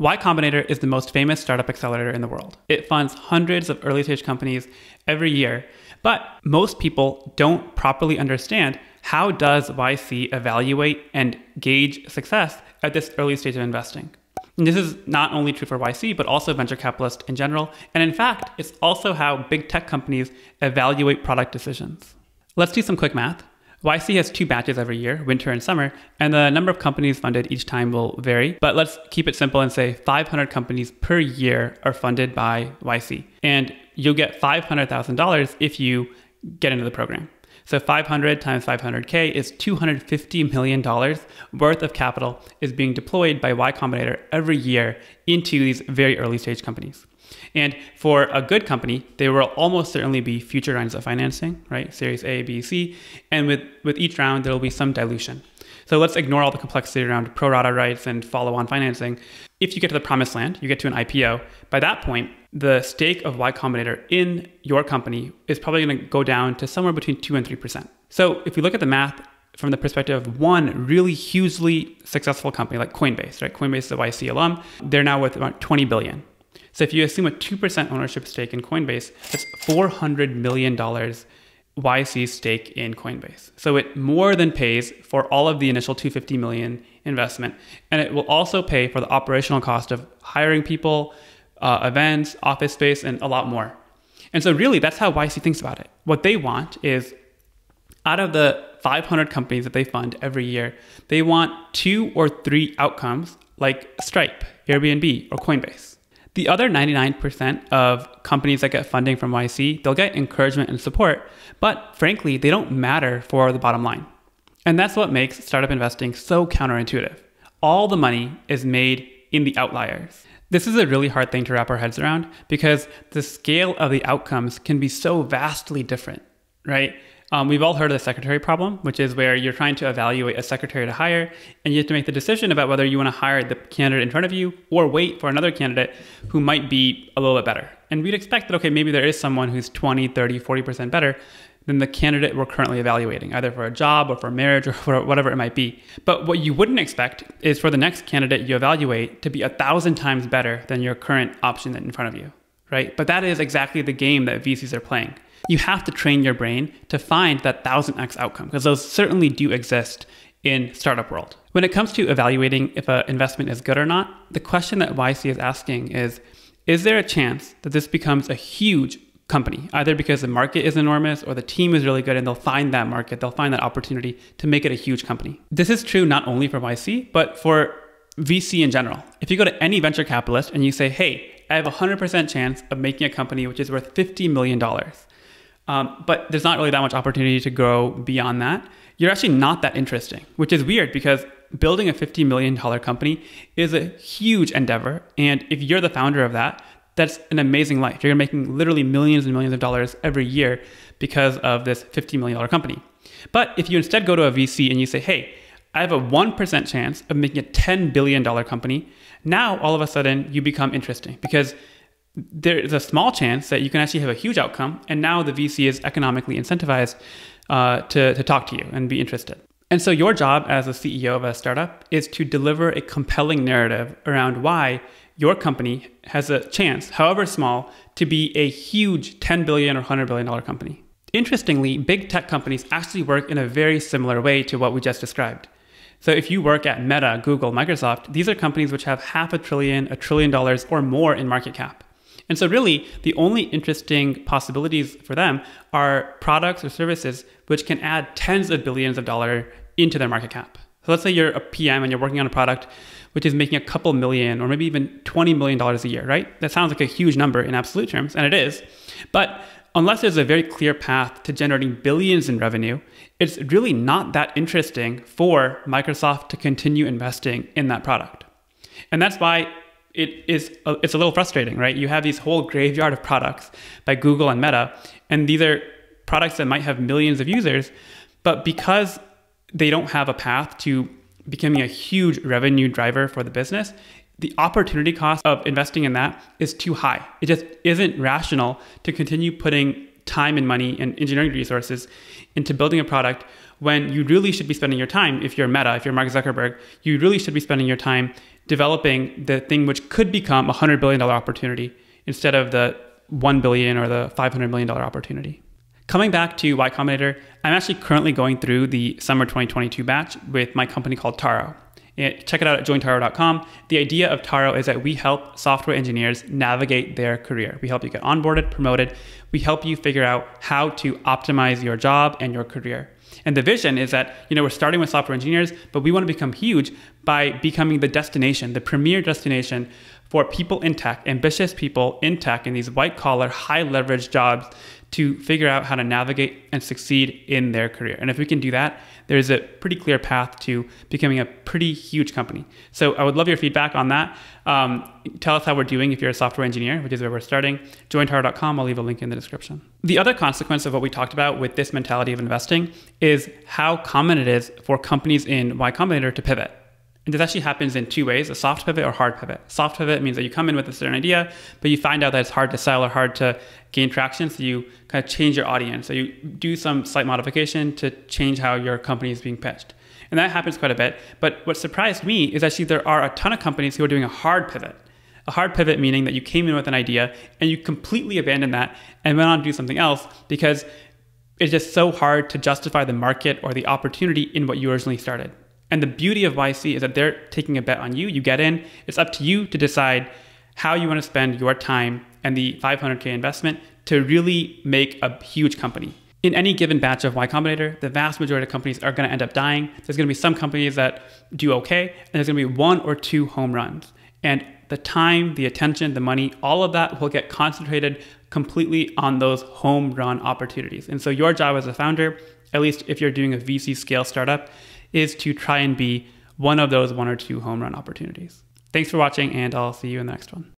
Y Combinator is the most famous startup accelerator in the world. It funds hundreds of early stage companies every year, but most people don't properly understand how does YC evaluate and gauge success at this early stage of investing. And this is not only true for YC, but also venture capitalists in general. And in fact, it's also how big tech companies evaluate product decisions. Let's do some quick math. YC has two batches every year, winter and summer, and the number of companies funded each time will vary. But let's keep it simple and say 500 companies per year are funded by YC. And you'll get $500,000 if you get into the program. So 500 times 500K is $250 million worth of capital is being deployed by Y Combinator every year into these very early stage companies. And for a good company, there will almost certainly be future rounds of financing, right? Series A, B, C. And with each round, there'll be some dilution. So let's ignore all the complexity around pro rata rights and follow-on financing. If you get to the promised land, you get to an IPO. By that point, the stake of Y Combinator in your company is probably going to go down to somewhere between 2 and 3%. So if we look at the math from the perspective of one really hugely successful company like Coinbase, right? Coinbase is a YC alum. They're now worth about $20 billion. So if you assume a 2% ownership stake in Coinbase, that's $400 million YC stake in Coinbase. So it more than pays for all of the initial $250 million investment. And it will also pay for the operational cost of hiring people, events, office space, and a lot more. And so really, that's how YC thinks about it. What they want is, out of the 500 companies that they fund every year, they want 2 or 3 outcomes like Stripe, Airbnb, or Coinbase. The other 99% of companies that get funding from YC, they'll get encouragement and support, but frankly, they don't matter for the bottom line. And that's what makes startup investing so counterintuitive. All the money is made in the outliers. This is a really hard thing to wrap our heads around because the scale of the outcomes can be so vastly different, right? We've all heard of the secretary problem, which is where you're trying to evaluate a secretary to hire and you have to make the decision about whether you want to hire the candidate in front of you or wait for another candidate who might be a little bit better. And we'd expect that, okay, maybe there is someone who's 20, 30, 40% better than the candidate we're currently evaluating, either for a job or for marriage or for whatever it might be. But what you wouldn't expect is for the next candidate you evaluate to be 1,000 times better than your current option in front of you, right? But that is exactly the game that VCs are playing. You have to train your brain to find that 1,000x outcome, because those certainly do exist in startup world. When it comes to evaluating if an investment is good or not, the question that YC is asking is there a chance that this becomes a huge company, either because the market is enormous or the team is really good and they'll find that market, they'll find that opportunity to make it a huge company. This is true not only for YC, but for VC in general. If you go to any venture capitalist and you say, hey, I have a 100% chance of making a company which is worth $50 million, but there's not really that much opportunity to grow beyond that, you're actually not that interesting, which is weird because building a $50 million company is a huge endeavor. And if you're the founder of that, that's an amazing life. You're making literally millions and millions of dollars every year because of this $50 million company. But if you instead go to a VC and you say, hey, I have a 1% chance of making a $10 billion company, now all of a sudden you become interesting because there is a small chance that you can actually have a huge outcome. And now the VC is economically incentivized to talk to you and be interested. And so your job as a CEO of a startup is to deliver a compelling narrative around why your company has a chance, however small, to be a huge $10 billion or $100 billion company. Interestingly, big tech companies actually work in a very similar way to what we just described. So if you work at Meta, Google, Microsoft, these are companies which have $500 billion, $1 trillion or more in market cap. And so really, the only interesting possibilities for them are products or services which can add tens of billions of dollars into their market cap. So let's say you're a PM and you're working on a product which is making a couple million or maybe even $20 million a year, right? That sounds like a huge number in absolute terms, and it is. But unless there's a very clear path to generating billions in revenue, it's really not that interesting for Microsoft to continue investing in that product. And that's why it's a little frustrating, right? You have these whole graveyard of products by Google and Meta, and these are products that might have millions of users, but because they don't have a path to becoming a huge revenue driver for the business, the opportunity cost of investing in that is too high. It just isn't rational to continue putting time and money and engineering resources into building a product when you really should be spending your time, if you're Meta, if you're Mark Zuckerberg, you really should be spending your time developing the thing which could become a $100 billion opportunity instead of the $1 billion or the $500 million opportunity. Coming back to Y Combinator, I'm actually currently going through the summer 2022 batch with my company called Taro. Check it out at joinTaro.com. The idea of Taro is that we help software engineers navigate their career. We help you get onboarded, promoted. We help you figure out how to optimize your job and your career. And the vision is that, you know, we're starting with software engineers, but we want to become huge by becoming the destination, the premier destination for people in tech, ambitious people in tech in these white collar, high leverage jobs to figure out how to navigate and succeed in their career. And if we can do that, there's a pretty clear path to becoming a pretty huge company. So I would love your feedback on that. Tell us how we're doing if you're a software engineer, which is where we're starting. joinTaro.com, I'll leave a link in the description. The other consequence of what we talked about with this mentality of investing is how common it is for companies in Y Combinator to pivot. And this actually happens in two ways, a soft pivot or hard pivot. Soft pivot means that you come in with a certain idea, but you find out that it's hard to sell or hard to gain traction, so you kind of change your audience. So you do some slight modification to change how your company is being pitched. And that happens quite a bit. But what surprised me is actually there are a ton of companies who are doing a hard pivot. A hard pivot meaning that you came in with an idea and you completely abandoned that and went on to do something else because it's just so hard to justify the market or the opportunity in what you originally started. And the beauty of YC is that they're taking a bet on you. You get in, it's up to you to decide how you want to spend your time and the $500K investment to really make a huge company. In any given batch of Y Combinator, the vast majority of companies are going to end up dying. There's going to be some companies that do okay, and there's going to be one or two home runs. And the time, the attention, the money, all of that will get concentrated completely on those home run opportunities. And so your job as a founder, at least if you're doing a VC scale startup, is to try and be one of those one or two home run opportunities. Thanks for watching, and I'll see you in the next one.